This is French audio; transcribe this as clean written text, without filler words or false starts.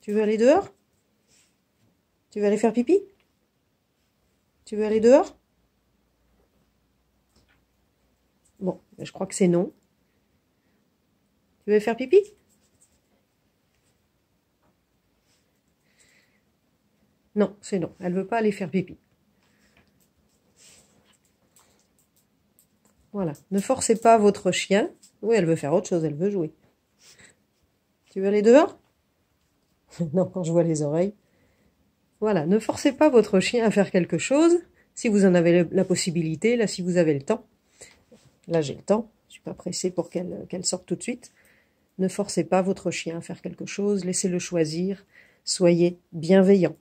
Tu veux aller dehors? Tu veux aller faire pipi? Tu veux aller dehors? Bon, je crois que c'est non. Tu veux aller faire pipi? Non, c'est non. Elle ne veut pas aller faire pipi. Voilà. Ne forcez pas votre chien. Oui, elle veut faire autre chose. Elle veut jouer. Tu veux aller dehors? Non, quand je vois les oreilles. Voilà. Ne forcez pas votre chien à faire quelque chose. Si vous en avez la possibilité. Là, si vous avez le temps. Là, j'ai le temps. Je ne suis pas pressée pour qu'elle sorte tout de suite. Ne forcez pas votre chien à faire quelque chose. Laissez-le choisir. Soyez bienveillant.